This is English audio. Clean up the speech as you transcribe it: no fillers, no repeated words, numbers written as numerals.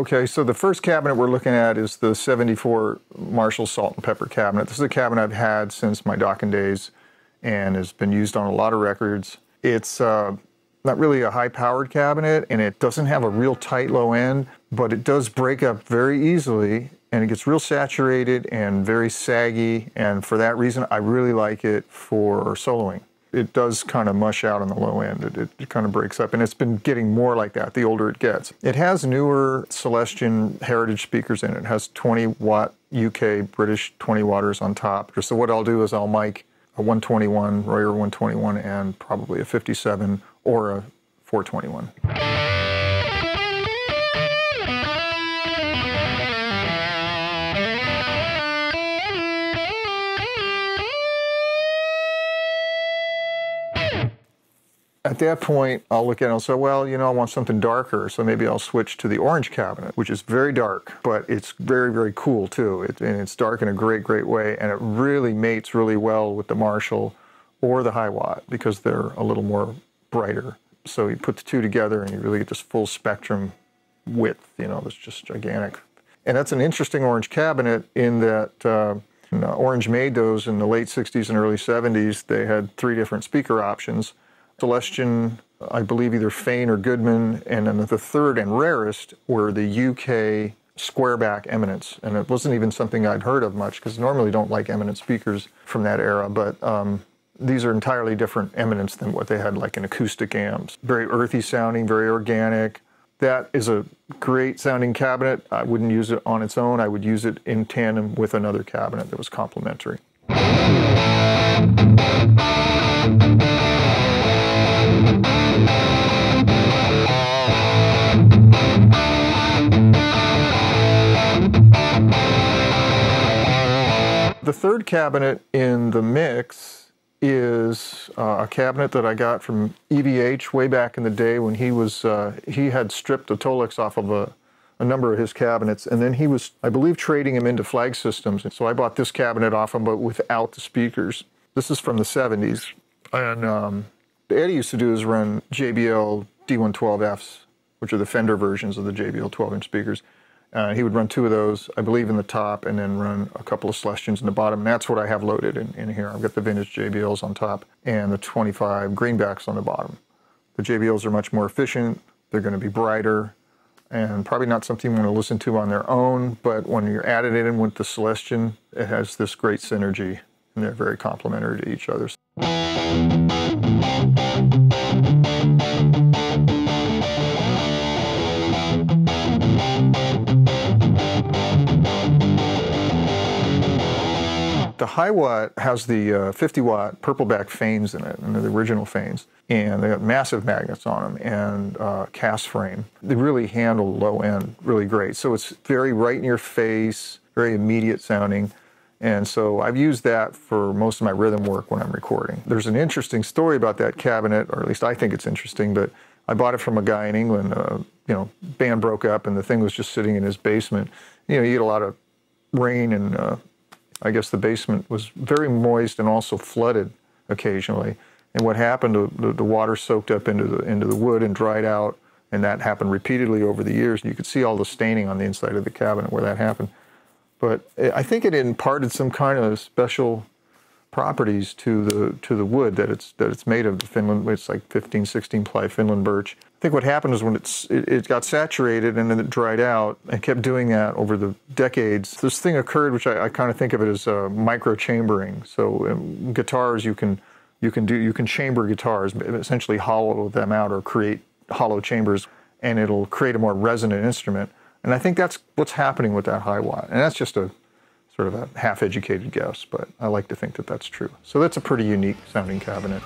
Okay, so the first cabinet we're looking at is the 74 Marshall salt and pepper cabinet. This is a cabinet I've had since my Dokken days and has been used on a lot of records. It's not really a high-powered cabinet, and it doesn't have a real tight low end, but it does break up very easily, and it gets real saturated and very saggy, and for that reason, I really like it for soloing. It does kind of mush out on the low end. It kind of breaks up, and it's been getting more like that the older it gets. It has newer Celestion heritage speakers in it. It has 20-watt UK British 20-watters on top. So what I'll do is I'll mic a 121, Royer 121, and probably a 57 or a 421. At that point, I'll look at it and say, well, you know, I want something darker, so maybe I'll switch to the orange cabinet, which is very dark, but it's very, very cool, too. And it's dark in a great, great way, and it really mates really well with the Marshall or the Hiwatt because they're a little more brighter. So you put the two together, and you really get this full spectrum width, you know, that's just gigantic. And that's an interesting orange cabinet in that Orange made those in the late 60s and early 70s. They had 3 different speaker options. Celestion, I believe either Fane or Goodman, and then the third and rarest were the UK squareback Eminence. And it wasn't even something I'd heard of much, because normally don't like Eminence speakers from that era, but these are entirely different Eminence than what they had like in acoustic amps. Very earthy sounding, very organic. That is a great sounding cabinet. I wouldn't use it on its own. I would use it in tandem with another cabinet that was complementary. The third cabinet in the mix is a cabinet that I got from EVH way back in the day when he was, he had stripped a Tolex off of a number of his cabinets, and then he was, I believe, trading them into flag systems. And so I bought this cabinet off him, but without the speakers. This is from the 70s. And Eddie used to do is run JBL D112Fs, which are the Fender versions of the JBL 12-inch speakers. He would run 2 of those, I believe, in the top, and then run a couple of Celestions in the bottom. And that's what I have loaded in here. I've got the vintage JBLs on top and the 25 Greenbacks on the bottom. The JBLs are much more efficient. They're going to be brighter and probably not something you want to listen to on their own. But when you're added in with the Celestion, it has this great synergy, and they're very complementary to each other. The Hiwatt has the 50-watt purpleback Fanes in it, and they're the original Fanes, and they got massive magnets on them and cast frame. They really handle the low end really great, so it's very right in your face, very immediate sounding, and so I've used that for most of my rhythm work when I'm recording. There's an interesting story about that cabinet, or at least I think it's interesting, but I bought it from a guy in England. You know, band broke up, and the thing was just sitting in his basement. You know, you get a lot of rain and I guess the basement was very moist and also flooded occasionally. And what happened, the water soaked up into the wood and dried out, and that happened repeatedly over the years. And you could see all the staining on the inside of the cabinet where that happened. But I think it imparted some kind of special properties to the wood that it's made of. The Finland, it's like 15, 16 ply Finland birch. I think what happened is when it got saturated and then it dried out and kept doing that over the decades, this thing occurred which I kind of think of it as micro chambering. So guitars, you can chamber guitars, essentially hollow them out or create hollow chambers, and it'll create a more resonant instrument. And I think that's what's happening with that Hiwatt. And that's just a sort of a half-educated guess, but I like to think that that's true. So that's a pretty unique sounding cabinet.